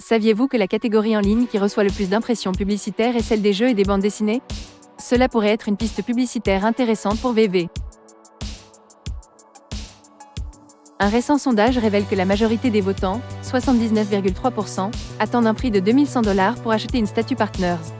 Saviez-vous que la catégorie en ligne qui reçoit le plus d'impressions publicitaires est celle des jeux et des bandes dessinées? Cela pourrait être une piste publicitaire intéressante pour VV. Un récent sondage révèle que la majorité des votants, 79,3%, attendent un prix de 2100$ pour acheter une statue Partners.